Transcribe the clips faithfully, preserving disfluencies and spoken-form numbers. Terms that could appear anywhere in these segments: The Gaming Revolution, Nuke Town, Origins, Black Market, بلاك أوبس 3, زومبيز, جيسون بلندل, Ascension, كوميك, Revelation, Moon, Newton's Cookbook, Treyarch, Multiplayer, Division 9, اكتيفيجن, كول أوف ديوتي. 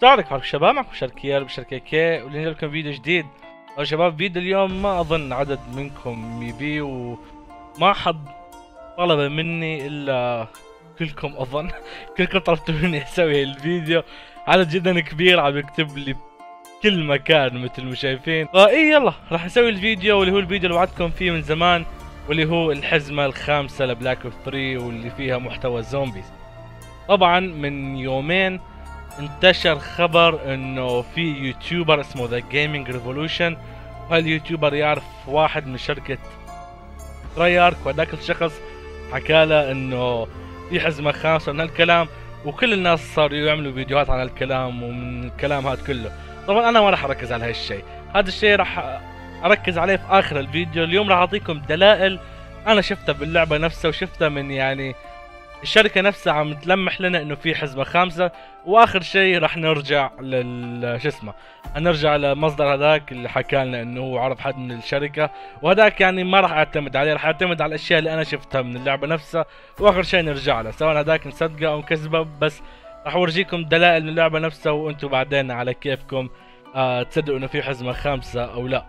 تعرف حركة شباب، معكم شركيال بشركة كي، واللي نجيب لكم فيديو جديد. يا شباب فيديو اليوم ما اظن عدد منكم يبي، وما حد طلب مني الا كلكم اظن كلكم طلبتوا مني اسوي الفيديو. عدد جدا كبير عم يكتب لي بكل مكان مثل ما شايفين. فاي يلا راح نسوي الفيديو، واللي هو الفيديو اللي وعدتكم فيه من زمان، واللي هو الحزمة الخامسة لبلاك اوبس ثلاثة، واللي فيها محتوى زومبيز. طبعا من يومين انتشر خبر انه في يوتيوبر اسمه ذا جيمنج ريفولوشن، وهاليوتيوبر يعرف واحد من شركة تريارك، وهذاك الشخص حكاله انه في حزمة خامسة من هالكلام، وكل الناس صاروا يعملوا فيديوهات عن هالكلام ومن الكلام هذا كله. طبعا انا ما راح اركز على هالشيء، هذا الشيء راح اركز عليه في اخر الفيديو. اليوم راح اعطيكم دلائل انا شفتها باللعبة نفسها، وشفتها من يعني الشركة نفسها عم تلمح لنا انه في حزمة خامسة. واخر شيء راح نرجع لل شو اسمه، هنرجع لمصدر هذاك اللي حكى لنا انه هو عرف حد من الشركة، وهذاك يعني ما راح اعتمد عليه، راح اعتمد على الاشياء اللي انا شفتها من اللعبة نفسها، واخر شيء نرجع له سواء هذاك مصدقه او مكذبه. بس راح اورجيكم دلائل من اللعبة نفسها، وانتم بعدين على كيفكم آه تصدقوا انه في حزمة خامسة او لا.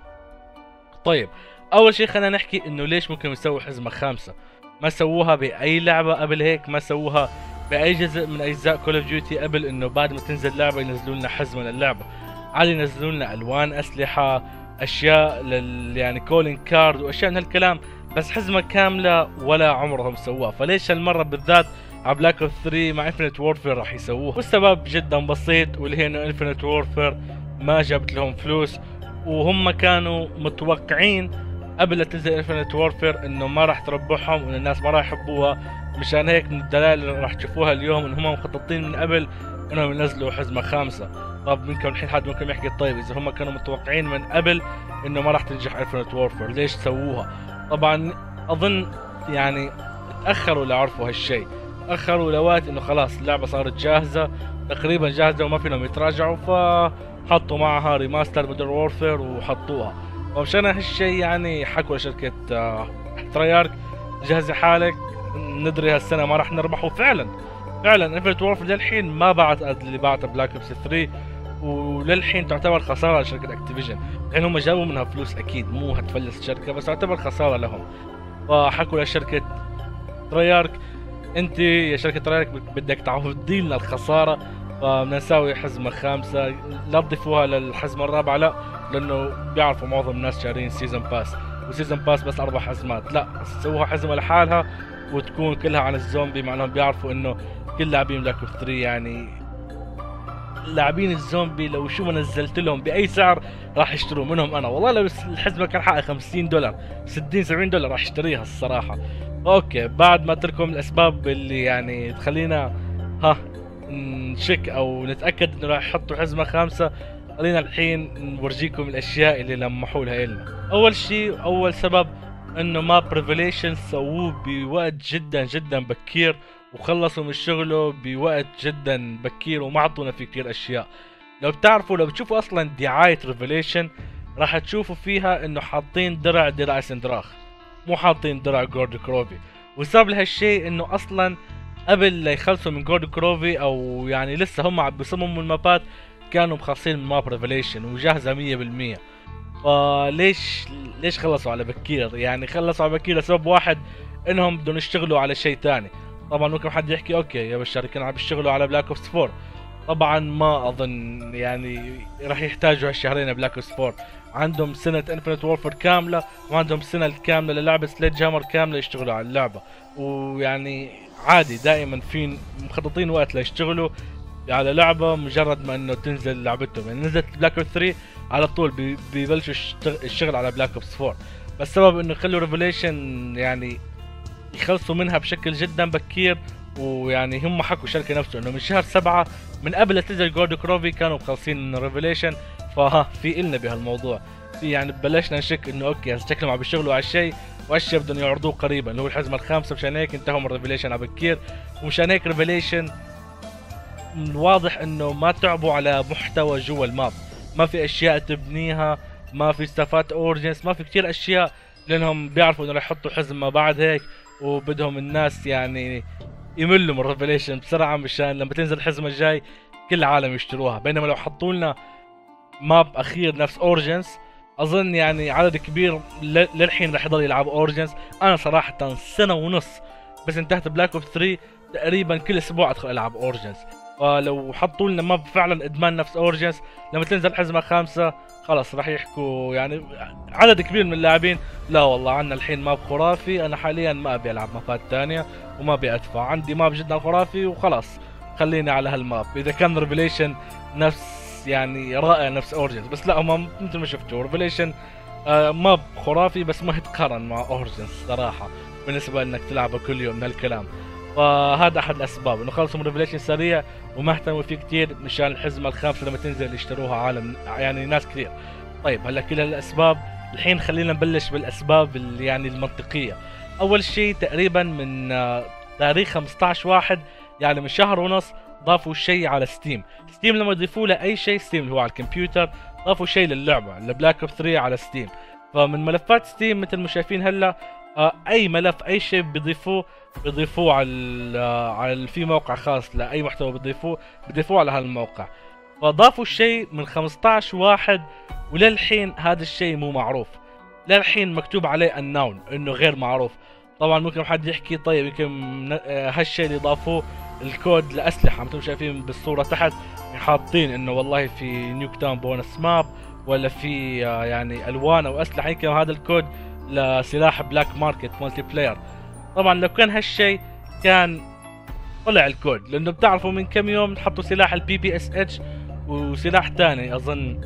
طيب اول شيء خلينا نحكي انه ليش ممكن يسوي حزمة خامسة. ما سووها باي لعبه قبل هيك، ما سووها باي جزء من اجزاء كول اوف ديوتي قبل، انه بعد ما تنزل لعبه ينزلوا لنا حزمه للعبه. عادي ينزلوا لنا الوان اسلحه، اشياء لل يعني كولينج كارد واشياء من هالكلام، بس حزمه كامله ولا عمرهم سووها. فليش هالمره بالذات على بلاك اوبس ثلاثة مع انفينيت وورفير راح يسووها؟ والسبب جدا بسيط، واللي هي انه انفينيت وورفير ما جابت لهم فلوس، وهم كانوا متوقعين قبل لا تنزل انفينيت وورفير انه ما راح تربحهم وان الناس ما راح يحبوها. مشان هيك من الدلائل اللي راح تشوفوها اليوم ان هم مخططين من قبل انهم ينزلوا حزمه خامسه. طب منكم الحين حد ممكن يحكي طيب اذا هم كانوا متوقعين من قبل انه ما راح تنجح انفينيت وورفير ليش سووها؟ طبعا اظن يعني تاخروا لعرفوا هالشيء، تاخروا لوقت انه خلاص اللعبه صارت جاهزه تقريبا، جاهزه وما فيهم يتراجعوا، فحطوا معها ريماستر مودرن وورفير وحطوها. ومشان هالشيء يعني حكوا شركة تريارك جهزي حالك ندري هالسنة ما راح نربح. وفعلا فعلا انفينيت وورفر للحين ما بعت قد اللي بعتها بلاك اوبس ثلاثة، وللحين تعتبر خسارة لشركة اكتيفيجن. يعني هم جابوا منها فلوس اكيد، مو هتفلس الشركة، بس تعتبر خسارة لهم. فحكوا لشركة تريارك انت يا شركة تريارك بدك تعوضي لنا الخسارة، فبدنا نساوي حزمة خامسة، لا تضيفوها للحزمة الرابعة لا، لانه بيعرفوا معظم الناس شارين سيزون باس، وسيزون باس بس اربع حزمات، لا سووها حزمه لحالها وتكون كلها عن الزومبي، مع انهم بيعرفوا انه كل لاعبين بلاك اوبس ثلاثة يعني لاعبين الزومبي لو شو ما نزلت لهم باي سعر راح يشتروا منهم. انا والله لو الحزمه كان حقها خمسين دولار ستين سبعين دولار راح اشتريها الصراحه. اوكي بعد ما تركم الاسباب اللي يعني تخلينا ها نشك او نتاكد انه راح يحطوا حزمه خامسه، خلينا الحين نورجيكم الاشياء اللي لمحوا لها لنا. اول شيء اول سبب انه ماب ريفيليشن سووه بوقت جدا جدا بكير، وخلصوا من شغله بوقت جدا بكير، وما عطونا فيه كثير اشياء. لو بتعرفوا لو بتشوفوا اصلا دعايه ريفيليشن راح تشوفوا فيها انه حاطين درع درع سندراخ، مو حاطين درع جورد كروفي. والسبب لهالشيء انه اصلا قبل لا يخلصوا من جورد كروفي او يعني لسه هم عم بيصمموا المابات كانوا مخلصين ماب ريفيليشن وجاهزه مية بالمية. فليش ليش خلصوا على بكير؟ يعني خلصوا على بكير لسبب واحد انهم بدهم يشتغلوا على شيء ثاني. طبعا ممكن حد يحكي اوكي يا بالشركه عم بيشتغلوا على بلاك اوبس أربعة، طبعا ما اظن يعني راح يحتاجوا هالشهرين بلاك اوبس أربعة، عندهم سنه انفينيت وورفير كامله وعندهم السنه الكامله للعبه سليج هامر كامله يشتغلوا على اللعبه. ويعني عادي دائما في مخططين وقت ليشتغلوا على لعبه مجرد ما انه تنزل لعبتهم. يعني نزلت بلاك اوبس ثلاثة على طول ببلشوا الشغل على بلاك اوبس أربعة، بس السبب انه خلوا ريفيليشن يعني يخلصوا منها بشكل جدا بكير. ويعني هم حكوا الشركه نفسه انه من شهر سبعة من قبل لا تنزل جورد كروفي كانوا مخلصين من ريفيليشن. فها في النا بهالموضوع في يعني بلشنا نشك انه اوكي شكلهم عم بيشتغلوا على شيء واشياء بدهم يعرضوه قريبا اللي هو الحزمه الخامسه. مشان هيك انتهوا من ريفيليشن على بكير، ومشان هيك ريفيليشن واضح انه ما تعبوا على محتوى جوا الماب، ما في اشياء تبنيها، ما في استفات اورجنز، ما في كثير اشياء، لانهم بيعرفوا انه راح يحطوا حزمه بعد هيك وبدهم الناس يعني يملوا من ريفيليشن بسرعه، مشان لما تنزل الحزمه الجاي كل العالم يشتروها. بينما لو حطوا لنا ماب اخير نفس اورجنز اظن يعني عدد كبير للحين رح يضل يلعب اورجنز. انا صراحه سنه ونص بس انتهت بلاك اوبس ثري تقريبا كل اسبوع ادخل العب اورجنز. فلو حطوا لنا ماب فعلا ادمان نفس اورجنز لما تنزل حزمه خامسه خلص رح يحكوا يعني عدد كبير من اللاعبين لا والله عندنا الحين ماب خرافي، انا حاليا ما ابي العب مابات ثانيه وما ابي ادفع، عندي ماب جدا خرافي وخلاص خليني على هالماب. اذا كان ريفيليشن نفس يعني رائع نفس اورجنز، بس لا هم مثل ما شفتوا ريفيليشن آه ماب خرافي بس ما يتقارن مع اورجنز صراحه بالنسبه انك تلعبه كل يوم من هالكلام. فهذا احد الاسباب انه خلصوا من ريفيليشن سريع وما اهتموا فيه كثير مشان الحزمه الخامسه لما تنزل يشتروها عالم يعني ناس كثير. طيب هلا كل هالاسباب، الحين خلينا نبلش بالاسباب اللي يعني المنطقيه. اول شيء تقريبا من آه تاريخ خمسة عشر واحد يعني من شهر ونص ضافوا شيء على ستيم. ستيم لما يضيفوا له اي شيء، ستيم اللي هو على الكمبيوتر، ضافوا شيء للعبه لبلاك اوبس ثري على ستيم. فمن ملفات ستيم مثل ما شايفين هلا آه اي ملف اي شيء بيضيفوه بيضيفوه على آه على في موقع خاص لاي محتوى بيضيفوه بيضيفوه على هالموقع. فضافوا الشيء من خمسة عشر واحد وللحين هذا الشيء مو معروف، للحين مكتوب عليه النون انه غير معروف. طبعا ممكن حد يحكي طيب يمكن آه هالشيء اللي ضافوه الكود لاسلحه مثل ما شايفين بالصوره تحت حاطين انه والله في نيوك تاون بونس ماب ولا في آه يعني الوان او اسلحه، يمكن هذا الكود لسلاح بلاك ماركت مالتي بلاير. طبعا لو كان هالشيء كان طلع الكود، لانه بتعرفوا من كم يوم حطوا سلاح البي بي اس اتش وسلاح ثاني اظن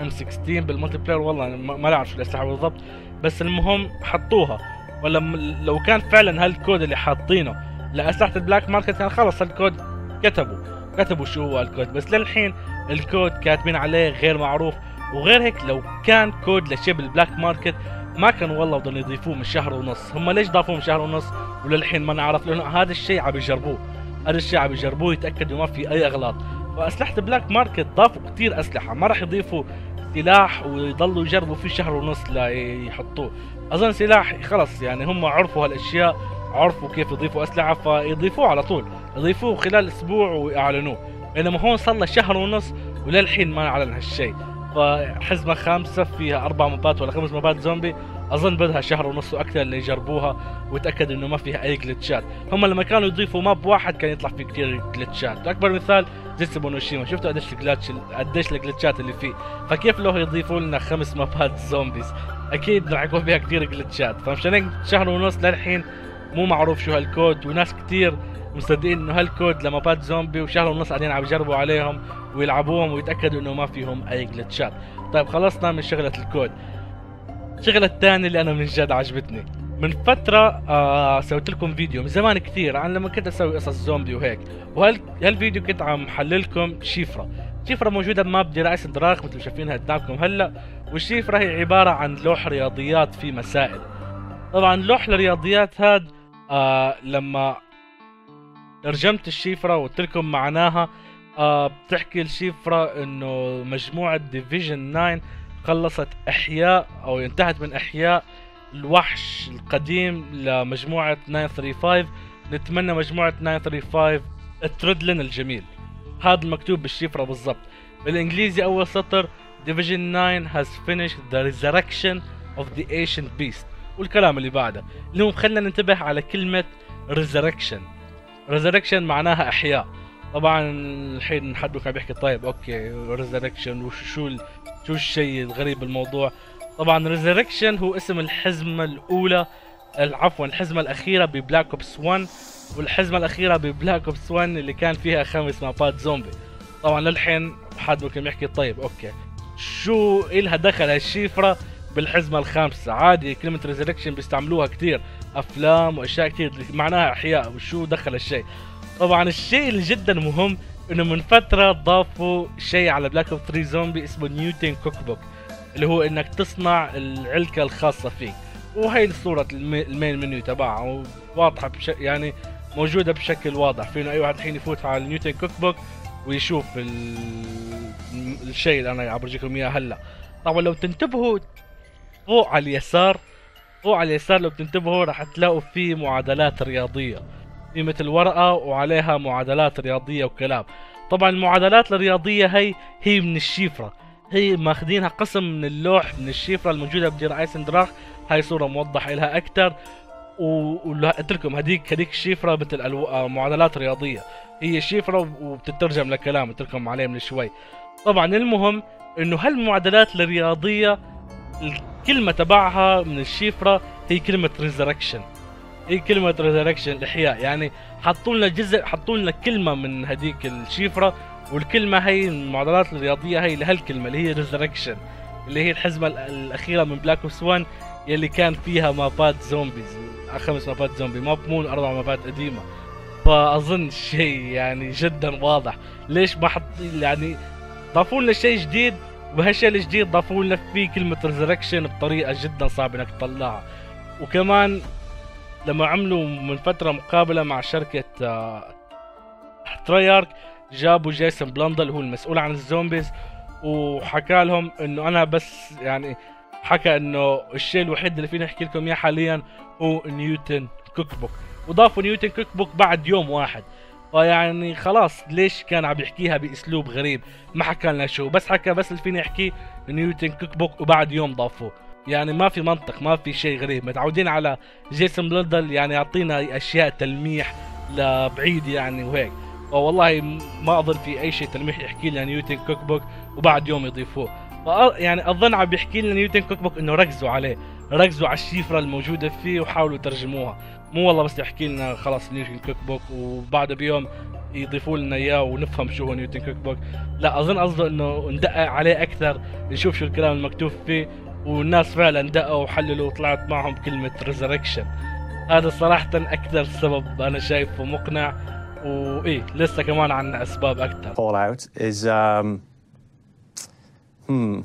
ام ستة عشر بالمالتي بلاير، والله ما اعرف شو الاسلحه بالضبط بس المهم حطوها. ولا لو كان فعلا هالكود اللي حاطينه لاسلحه البلاك ماركت كان خلص هالكود كتبوا كتبوا شو هو الكود، بس للحين الكود كاتبين عليه غير معروف. وغير هيك لو كان كود لشيء بالبلاك ماركت ما كان والله بضلوا يضيفوه من شهر ونص. هم ليش ضافوه من شهر ونص وللحين ما نعرف؟ لانه هذا الشيء عم يجربوه، هذا الشيء عم يجربوه يتاكدوا ما في اي اغلاط. واسلحه بلاك ماركت ضافوا كثير اسلحه، ما راح يضيفوا سلاح ويضلوا يجربوا فيه شهر ونص ليحطوه. اظن سلاح خلص يعني هم عرفوا هالاشياء، عرفوا كيف يضيفوا اسلحه فيضيفوه على طول، يضيفوه خلال اسبوع ويعلنوه. بينما هون صار له شهر ونص وللحين ما اعلن هالشيء. فحزمه خامسه فيها اربع مبات ولا خمس مبات زومبي، اظن بدها شهر ونص واكثر اللي يجربوها ويتاكدوا انه ما فيها اي جلتشات. هم لما كانوا يضيفوا ماب واحد كان يطلع فيه كثير جلتشات، اكبر مثال جيتسو بونوشيما، شفتوا قديش الجلتش قديش الجلتشات اللي فيه. فكيف لو يضيفوا لنا خمس مبات زومبيز اكيد راح يكون فيها كثير جلتشات. فمشان هيك شهر ونص للحين مو معروف شو هالكود، وناس كثير مصدقين انه هالكود لمبات زومبي وشهر ونص قاعدين عم يجربوا عليهم ويلعبوهم ويتاكدوا انه ما فيهم اي جلتشات. طيب خلصنا من شغله الكود. الشغله الثانيه اللي انا من جد عجبتني، من فتره آه سويت لكم فيديو من زمان كثير عن لما كنت اسوي قصص زومبي وهيك، وهالفيديو كنت عم حللكم شيفرا. شيفرا موجوده بماب درايس دراخ مثل ما شايفينها قدامكم هلا، والشيفرا هي عباره عن لوح رياضيات فيه مسائل. طبعا لوح الرياضيات هاد آه لما ترجمت الشيفرا وقلت لكم معناها آه بتحكي الشيفرا انه مجموعه ديفيجن تسعة خلصت احياء او انتهت من احياء الوحش القديم لمجموعه تسعمية وخمسة وثلاثين. نتمنى مجموعه تسعمية وخمسة وثلاثين ترد لنا الجميل. هذا المكتوب بالشيفرا بالضبط بالانجليزي اول سطر ديفيجن تسعة has finished the resurrection of the ancient beast والكلام اللي بعده. المهم خلينا ننتبه على كلمه resurrection. ريزركشن معناها احياء. طبعا الحين حد كان بيحكي طيب اوكي ريزركشن وشو ال... شو الشيء الغريب بالموضوع. طبعا ريزركشن هو اسم الحزمه الاولى عفوا الحزمه الاخيره ببلاك اوبس واحد، والحزمه الاخيره ببلاك اوبس واحد اللي كان فيها خمس مابات زومبي. طبعا للحين حد كان يحكي طيب اوكي شو الها دخل هالشيفرا بالحزمه الخامسه؟ عادي كلمه ريزركشن بيستعملوها كثير افلام واشياء كثير معناها احياء، وشو دخل الشيء؟ طبعا الشيء اللي جدا مهم انه من فتره ضافوا شيء على بلاك اوبس ثري زومبي اسمه نيوتن كوك بوك، اللي هو انك تصنع العلكه الخاصه فيك. وهي صوره المين منيو تبعها واضحه بش... يعني موجوده بشكل واضح، فينا اي واحد الحين يفوت على نيوتن كوك بوك ويشوف ال... الشيء اللي انا عم برجيكم اياه هلا. طبعا لو تنتبهوا فوق على اليسار فوق على اليسار لو بتنتبهوا راح تلاقوا في معادلات رياضيه، في مثل ورقه وعليها معادلات رياضيه وكلام. طبعا المعادلات الرياضيه هي هي من الشفره، هي ماخذينها قسم من اللوح من الشفره الموجوده بجير ايسندراخ. هاي صوره موضح لها اكثر، وقلت لكم هذيك هذيك الشفره مثل الو... معادلات رياضيه، هي شفره وبتترجم لكلام قلت لكم عليه من شوي. طبعا المهم انه هالمعادلات الرياضيه الكلمه تبعها من الشفره هي كلمه ريزركشن، هي كلمه ريزركشن الاحياء، يعني حطوا لنا جزء، حطوا لنا كلمه من هذيك الشفره، والكلمه هي المعادلات الرياضيه هي لهالكلمه اللي هي ريزركشن، اللي هي الحزمه الاخيره من بلاك اوبس واحد يلي كان فيها مابات زومبيز، خمس مابات زومبي، ماب مون، اربع مابات قديمه. فاظن شيء يعني جدا واضح ليش ما حط، يعني ضافوا لنا شيء جديد، وهالشيء الجديد ضافوا لنا فيه كلمه ريزركشن بطريقه جدا صعب انك تطلعها. وكمان لما عملوا من فتره مقابله مع شركه تريارك جابوا جيسون بلندل هو المسؤول عن الزومبيز، وحكى لهم انه انا بس يعني حكى انه الشيء الوحيد اللي فيني احكي لكم اياه حاليا هو نيوتن كوك بوك، وضافوا نيوتن كوك بوك بعد يوم واحد. فيعني خلاص ليش كان عم يحكيها باسلوب غريب، ما حكى لنا شو، بس حكى بس اللي فيني احكيه نيوتن كوك بوك وبعد يوم ضافوه. يعني ما في منطق، ما في شيء غريب، متعودين على جيسون بلندل يعني يعطينا اشياء تلميح لبعيد يعني وهيك، فوالله ما اظن في اي شيء تلميح يحكي لنا نيوتن كوك بوك وبعد يوم يضيفوه. يعني اظن عم بيحكي لنا نيوتن كوك بوك انه ركزوا عليه، ركزوا على الشفره الموجوده فيه وحاولوا ترجموها، مو والله بس يحكي لنا خلاص نيوتن كوك بوك وبعد بيوم يضيفوا لنا اياه ونفهم شو هو نيوتن كوك بوك. لا اظن قصده انه ندقق عليه اكثر، نشوف شو الكلام المكتوب فيه، والناس فعلا دققوا وحللوا وطلعت معهم كلمه ريزركشن. هذا صراحه اكثر سبب انا شايفه مقنع، وايه لسه كمان عندنا اسباب اكثر. Hmm.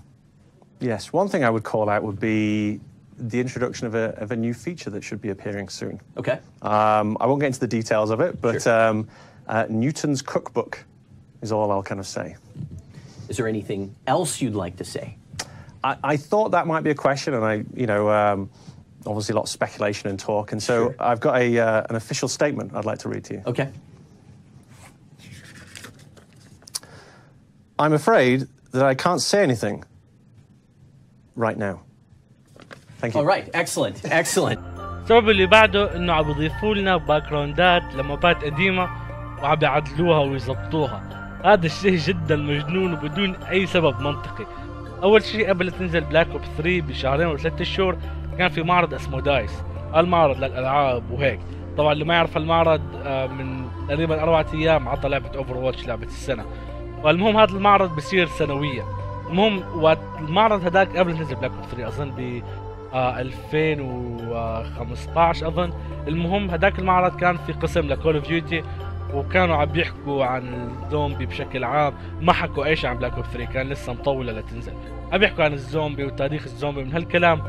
Yes, one thing I would call out would be the introduction of a, of a new feature that should be appearing soon. Okay. Um, I won't get into the details of it, but sure. um, uh, Newton's Cookbook is all I'll kind of say. Is there anything else you'd like to say? I, I thought that might be a question, and I, you know, um, obviously a lot of speculation and talk, and so sure. I've got a, uh, an official statement I'd like to read to you. Okay. I'm afraid that I can't say anything right now. Thank you. All right, excellent, excellent. السبب اللي بعده انه عم يضيفوا لنا باك جراوندات لمابات قديمه وعم يعدلوها ويظبطوها. هذا الشيء جدا مجنون وبدون اي سبب منطقي. اول شيء قبل تنزل بلاك اوبس ثلاثة بشهرين او ثلاث شهور كان في معرض اسمه دايس، المعرض للالعاب وهيك. طبعا اللي ما يعرف المعرض من تقريبا اربع ايام عطى لعبه اوفر واتش لعبه السنه. والمهم هذا المعرض بيصير سنويا. المهم وقت المعرض هذاك قبل نزل بلاك اوبس ثلاثة اظن ب آه ألفين وخمسطعش اظن. المهم هذاك المعرض كان في قسم لكول اوف ديوتي، وكانوا عم بيحكوا عن الزومبي بشكل عام، ما حكوا ايش عن بلاك اوبس ثلاثة، كان لسه مطوله لتنزل. عم بيحكوا عن الزومبي وتاريخ الزومبي من هالكلام،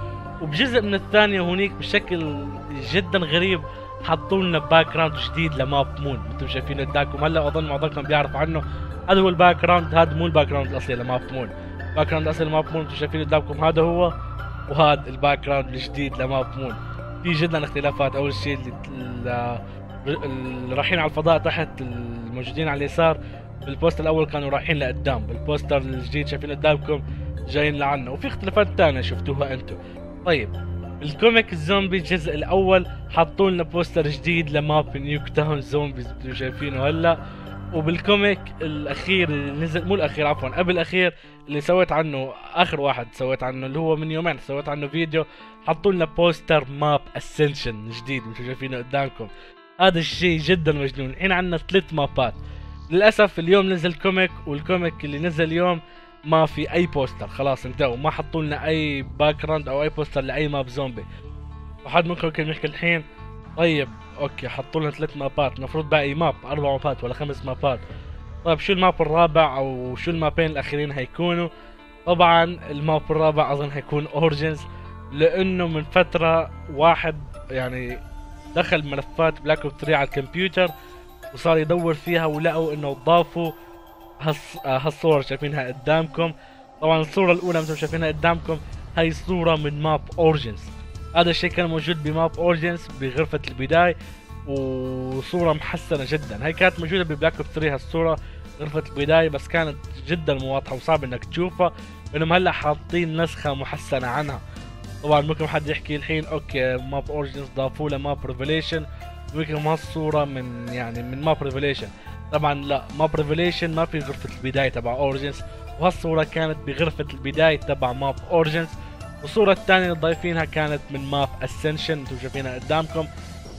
وبجزء من الثانيه هونيك بشكل جدا غريب حطوا لنا باك جراوند جديد لماب مون، انتم شايفين قدامكم هلا واظن معظمكم بيعرف عنه. هذا هو الباك جراوند، هذا مو الباك جراوند الاصلي لماب مون، الباك جراوند الاصلي لماب مون انتم شايفين قدامكم هذا هو، وهذا الباك جراوند الجديد لماب مون. في جدا اختلافات، اول شيء اللي رايحين على الفضاء تحت الموجودين على اليسار بالبوستر الاول كانوا رايحين لقدام، بالبوستر الجديد شايفين قدامكم جايين لعنا، وفي اختلافات ثانيه شفتوها انتم. طيب الكوميك الزومبي الجزء الاول حطوا لنا بوستر جديد لماب نيوك تاون زومبيز انتم شايفينه هلا، وبالكوميك الاخير اللي نزل مو الاخير عفوا قبل الاخير اللي سويت عنه اخر واحد سويت عنه اللي هو من يومين سويت عنه فيديو، حطوا لنا بوستر ماب اسنشن جديد انتم شايفينه قدامكم. هذا الشيء جدا مجنون. الحين عندنا ثلاث مابات. للاسف اليوم نزل كوميك، والكوميك اللي نزل اليوم ما في اي بوستر، خلاص انتهوا، ما حطوا لنا اي باك جراوند او اي بوستر لاي ماب زومبي. وحد منكم كان يحكي الحين طيب اوكي حطوا لنا ثلاث مابات، المفروض باقي ماب اربع مابات ولا خمس مابات، طيب شو الماب الرابع او شو المابين الاخيرين هيكونوا؟ طبعا الماب الرابع اظن هيكون اورجنز، لانه من فتره واحد يعني دخل ملفات بلاك اوبس ثلاثة على الكمبيوتر وصار يدور فيها، ولقوا انه ضافوا هالصور شايفينها قدامكم. طبعا الصوره الاولى مثل ما شايفينها قدامكم هي صوره من ماب اورجنز، هذا الشيء كان موجود بماب اورجنز بغرفه البدايه، وصوره محسنه جدا، هي كانت موجوده ببلاك اوبس ثلاثة هالصوره، غرفة البداية بس كانت جدا واضحة وصعب انك تشوفها، انهم هلا حاطين نسخة محسنة عنها. طبعا ممكن حد يحكي الحين اوكي ماب اورجنز ضافوا له ماب ريفيليشن، ممكن هالصورة من يعني من ماب ريفيليشن. طبعا لا، ماب ريفيليشن ما في غرفة البداية تبع اورجنز، وهالصورة كانت بغرفة البداية تبع ماب اورجنز، والصورة الثانية اللي ضايفينها كانت من ماب اسنشن انتم شايفينها قدامكم.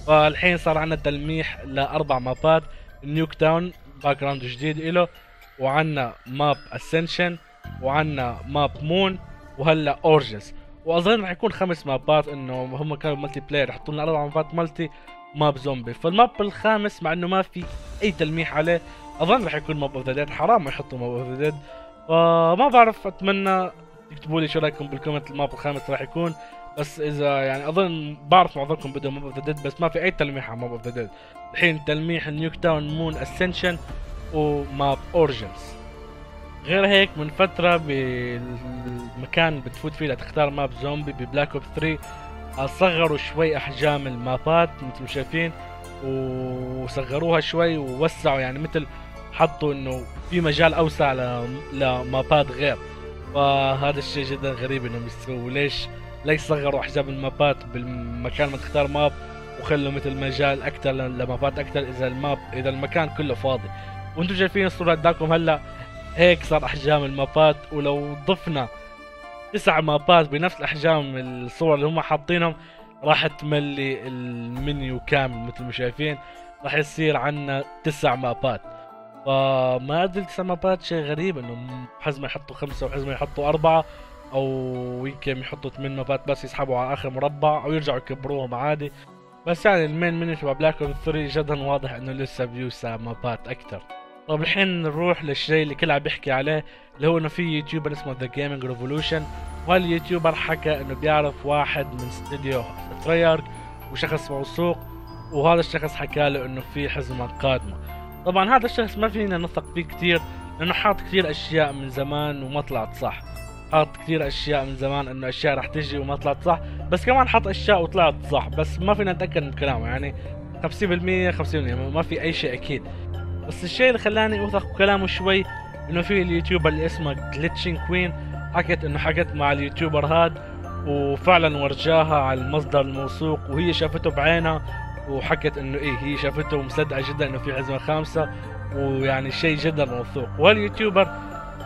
فالحين صار عندنا تلميح لاربع مابات، نيوك تاون باك جراوند جديد اله، وعندنا ماب اسنشن، وعندنا ماب مون، وهلا اورجنز. واظن راح يكون خمس مابات انه هم كانوا ملتي بلاير، راح يحطوا لنا اربع مابات ملتي ماب زومبي. فالماب الخامس مع انه ما في اي تلميح عليه اظن راح يكون ماب اوف ذا ديد، حرام يحطوا ماب اوف ذا ديد. فما بعرف، اتمنى تكتبوا لي شو رايكم بالكومنت الماب الخامس راح يكون، بس اذا يعني اظن بعرف معظمكم بدهم ماب اوف ذا ديد، بس ما في اي تلميح على ماب اوف ذا ديد. الحين تلميح نيوك تاون، مون، اسنشن، وماب اورجنز. غير هيك من فترة بالمكان بتفوت فيه لتختار ماب زومبي ببلاك اوب ثري صغروا شوي احجام المابات مثل ما شايفين، وصغروها شوي ووسعوا، يعني مثل حطوا انه في مجال اوسع لمابات غير. فهذا الشيء جدا غريب انهم يسووا، ليش ليش صغروا احجام المابات بالمكان ما تختار ماب وخلوا مثل مجال اكثر لمابات اكثر اذا الماب اذا المكان كله فاضي. وانتم شايفين الصورة قدامكم هلا هيك صار احجام المابات، ولو ضفنا تسع مابات بنفس الاحجام الصور اللي هم حاطينهم راح تملي المنيو كامل مثل ما شايفين، راح يصير عندنا تسع مابات. فما ادري تسع مابات شيء غريب انه حزمه يحطوا خمسه وحزمه يحطوا اربعه، او يمكن يحطوا ثمان مابات بس يسحبوا على اخر مربع او يرجعوا يكبروهم عادي. بس يعني المين منيو تبع بلاك اوبس ثري جدا واضح انه لسه بيوسع مابات اكثر. طب الحين نروح للشيء اللي كل عم بيحكي عليه، اللي هو انه في يوتيوبر اسمه ذا جيمنج ريفولوشن، وهاليوتيوبر حكى انه بيعرف واحد من استديو تريارك وشخص موثوق، وهذا الشخص حكى له انه في حزمه قادمه. طبعا هذا الشخص ما فينا نثق فيه كثير لانه حاط كثير اشياء من زمان وما طلعت صح، حاط كثير اشياء من زمان انه اشياء رح تجي وما طلعت صح، بس كمان حاط اشياء وطلعت صح، بس ما فينا نتاكد من كلامه، يعني خمسين بالمية خمسين بالمية ما في اي شيء اكيد. بس الشيء اللي خلاني اوثق بكلامه شوي انه في اليوتيوبر اللي اسمه Glitching Queen حكت انه حكت مع اليوتيوبر هاد وفعلا ورجاها على المصدر الموثوق، وهي شافته بعينها وحكت انه ايه هي شافته ومصدقه جدا انه في حزمه خامسه، ويعني شيء جدا موثوق. وهاليوتيوبر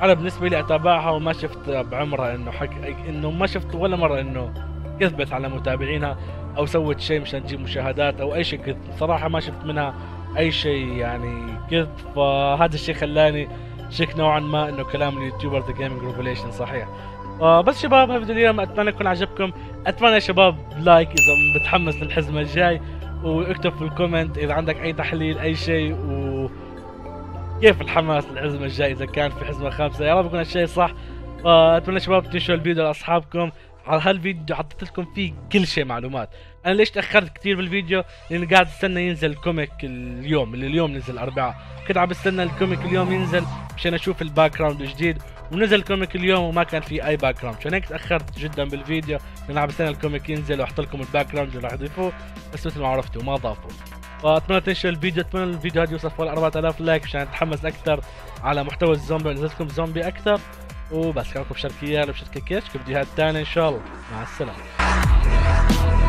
انا بالنسبه لي اتابعها وما شفت بعمرها انه حك انه ما شفت ولا مره انه كذبت على متابعينها او سوت شيء مشان تجيب مشاهدات او اي شيء كذب، صراحه ما شفت منها اي شيء يعني كذب. فهذا الشيء خلاني شك نوعا ما انه كلام اليوتيوبر ذا جيمنج ريفوليوشن صحيح. فبس شباب هذا الفيديو اليوم، اتمنى يكون عجبكم، اتمنى يا شباب لايك اذا متحمس للحزمه الجاي، واكتب في الكومنت اذا عندك اي تحليل اي شيء وكيف الحماس للحزمه الجاي اذا كان في حزمه خامسه، يا رب يكون هالشيء صح. فاتمنى شباب تنشروا الفيديو لاصحابكم، على هالفيديو حطيت لكم فيه كل شيء معلومات. انا ليش تاخرت كثير بالفيديو؟ لان قاعد استنى ينزل كوميك اليوم اللي اليوم نزل الاربعاء، كنت عم بستنى الكوميك اليوم ينزل مشان اشوف الباك جراوند الجديد، ونزل كوميك اليوم وما كان في اي باك جراوند، عشان هيك تاخرت جدا بالفيديو لان عم بستنى الكوميك ينزل واحط لكم الباك جراوند اللي راح يضيفوه، بس مثل ما عرفتوا ما ضافوه. فاتمنى تنشروا الفيديو، اتمنى الفيديو هذا يوصل فوق اربعة الاف لايك مشان اتحمس اكثر على محتوى الزومبي ونزلتكم زومبي اكثر. وبس كلامكم بشركيال وبشركة كيش كفيديوهات تانية ان شاء الله، مع السلامة.